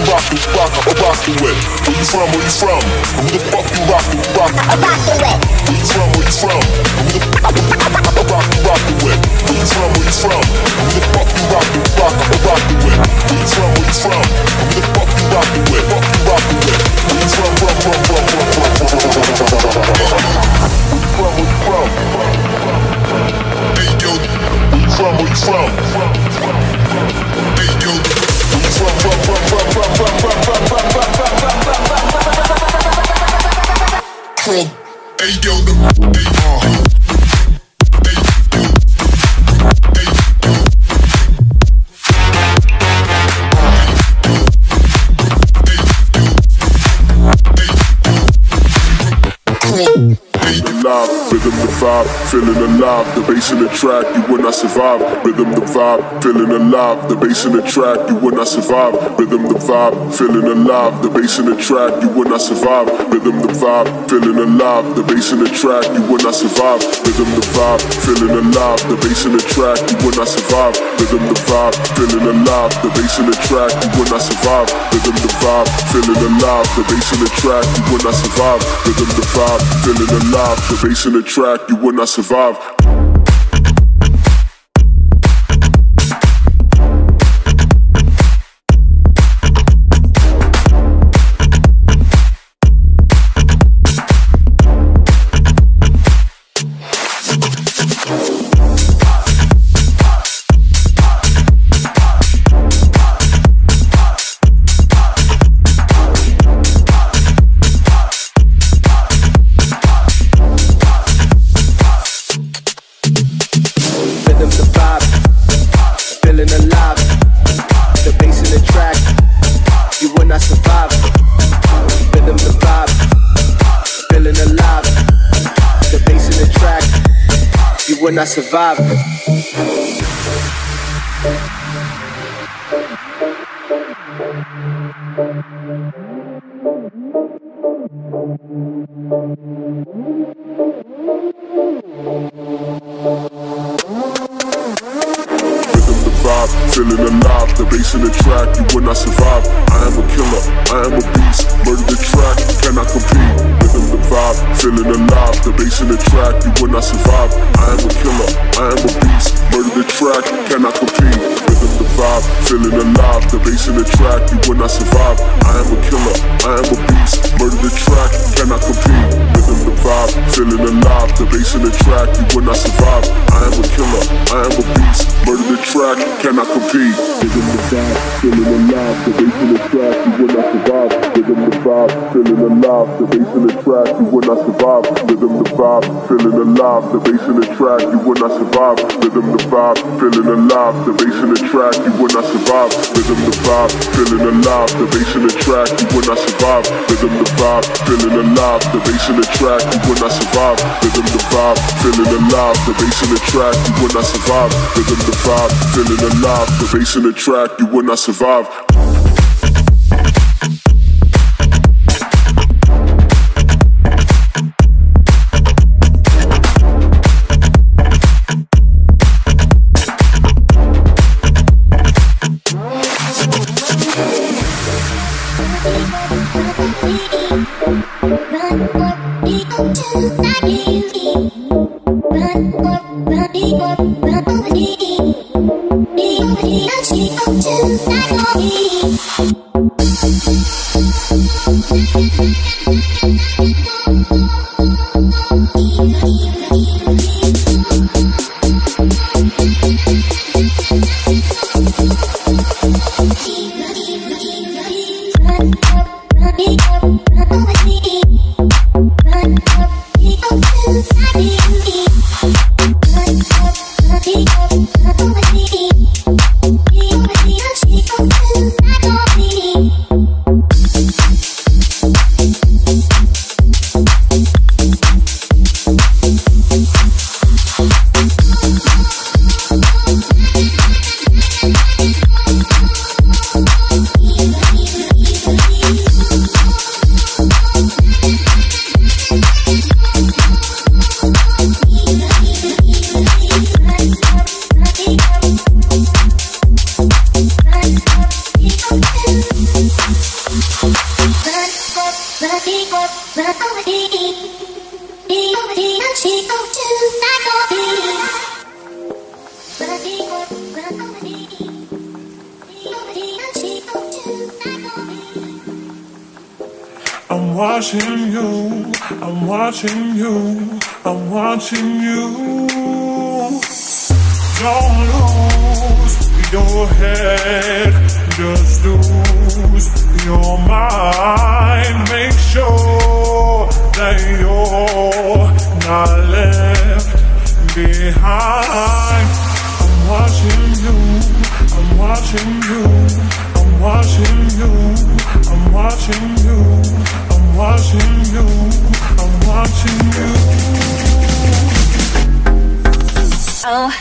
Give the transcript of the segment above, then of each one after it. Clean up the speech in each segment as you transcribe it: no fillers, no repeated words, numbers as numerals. you rockin', rockin' with? Where you from, where you from? Who the fuck you rockin', rockin' with? Where you from, where you from? Who the fuck you rockin' with? Where you from, where you from? Who the fuck you rockin' with? Where you from, where you from? Who the fuck you rockin' with? Where you from, feeling alive, the bass in the track, you will not survive. Rhythm the vibe, feeling alive, the bass in the track, you will not survive. Rhythm the vibe, feeling alive, the bass in the track, you will not survive. Rhythm the vibe, feeling alive, the bass in the track, you will not survive. Rhythm the vibe, feeling alive, the bass in the track, you will not survive. Rhythm the vibe, feeling alive, the bass in the track, you will not survive. Rhythm the vibe, feeling alive, the bass in the track, you will not survive. Rhythm the vibe, feeling alive, the bass in the track, you will not survive. When I survive, feeling alive, the bass in the track, you will not survive. I am a killer, I am a beast, murder the track, cannot compete. Rhythm the vibe, feeling alive, the bass in the track, you will not survive. I am a killer, I am a beast, murder the track, cannot compete. Rhythm the vibe, feeling alive, the bass in the track, you will not survive. I am a killer, I am a beast, murder the track, cannot compete. Rhythm the vibe, feeling alive, the bass in the track, you will not survive. I am a killer, I am a beast, murder the track, cannot compete. Rhythm the vibe, feeling alive, the bass in the track, you will not survive. Rhythm the vibe, feeling alive, the bass in the track, you will not survive. Rhythm the vibe, feeling alive, the bass in the track, you will not survive. Rhythm the vibe, feeling alive, the bass in the track, you will not survive. Rhythm the vibe, feeling alive, the bass in the track, you will not survive. Rhythm the vibe, feeling alive, the bass in the track, you will not survive. Rhythm the vibe, feeling alive, the bass in the track, you will not survive. Rhythm the vibe, feeling alive. The bass in the track, you will not survive. Run, up, watching you, I'm watching you, I'm watching you. Don't lose your head, just lose your mind. Make sure that you're not left behind. I'm watching you, I'm watching you, I'm watching you, I'm watching you, I'm watching you, I'm watching you. Oh.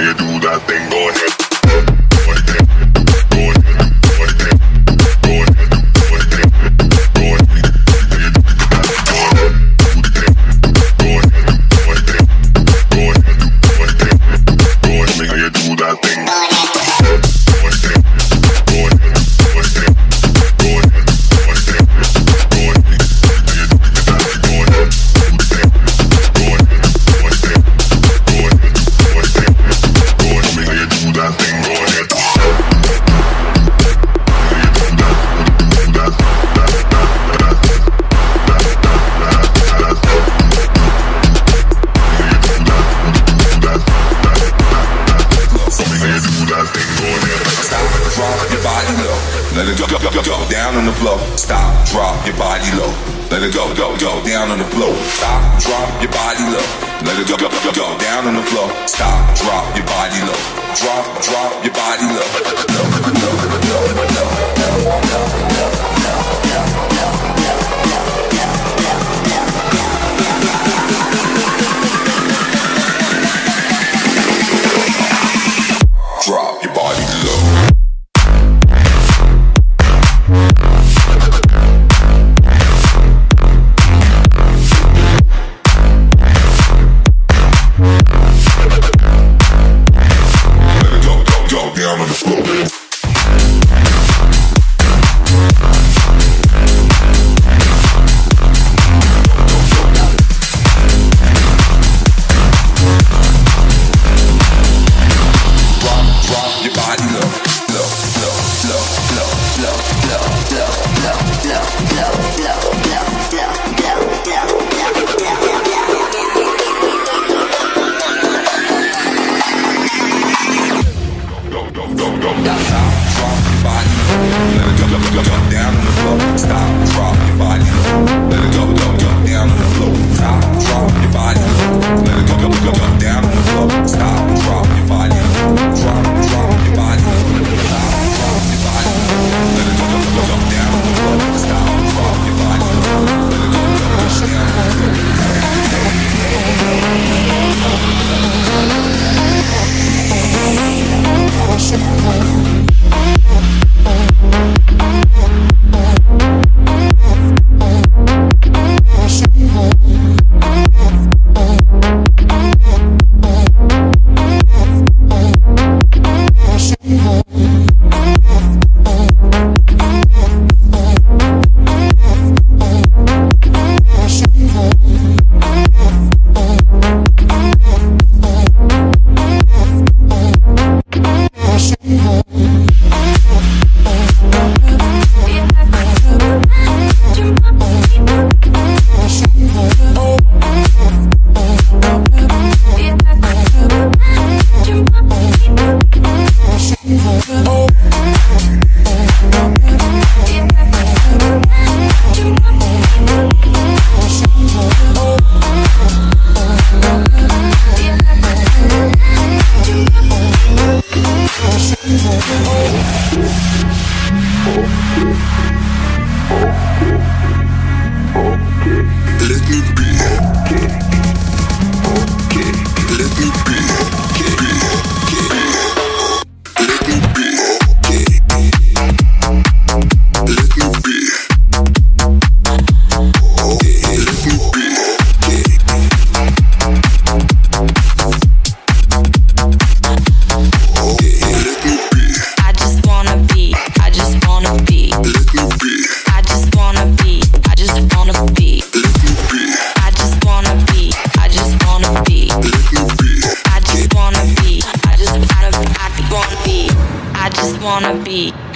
how you do that thing, go ahead. Let it go, go, go, go, down on the floor. Stop, drop your body low. Let it go, go, go, down on the floor. Stop, drop your body low. Let it go, go, go, go, down on the floor. Stop, drop your body low. Drop your body low. Drop your body low.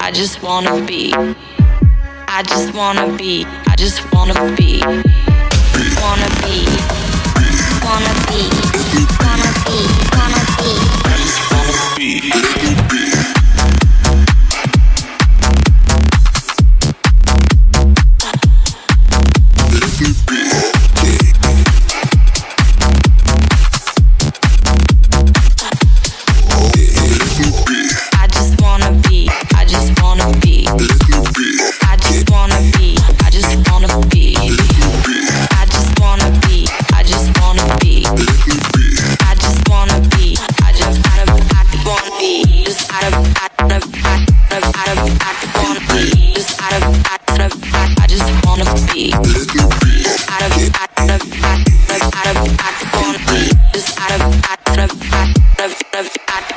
I just wanna be.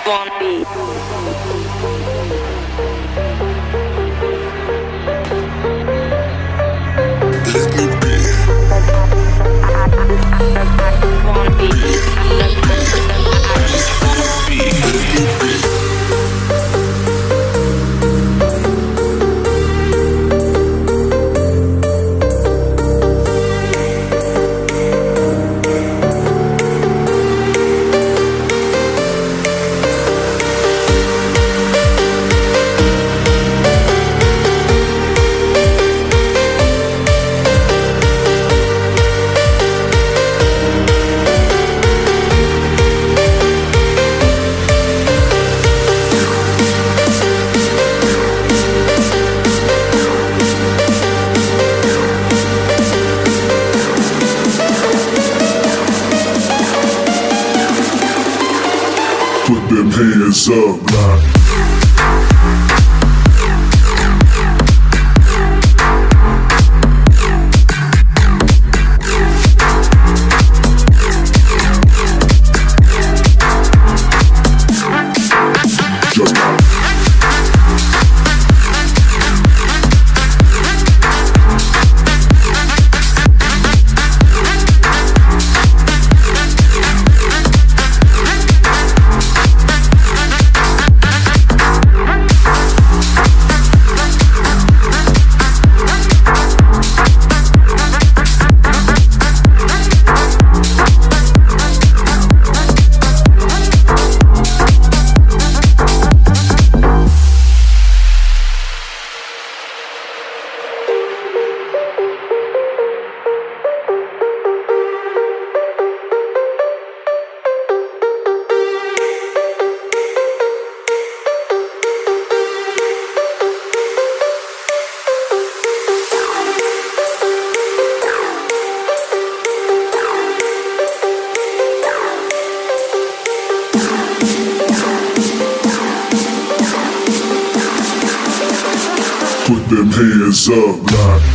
One beat. Put them hands up, man. Put them hands up, man.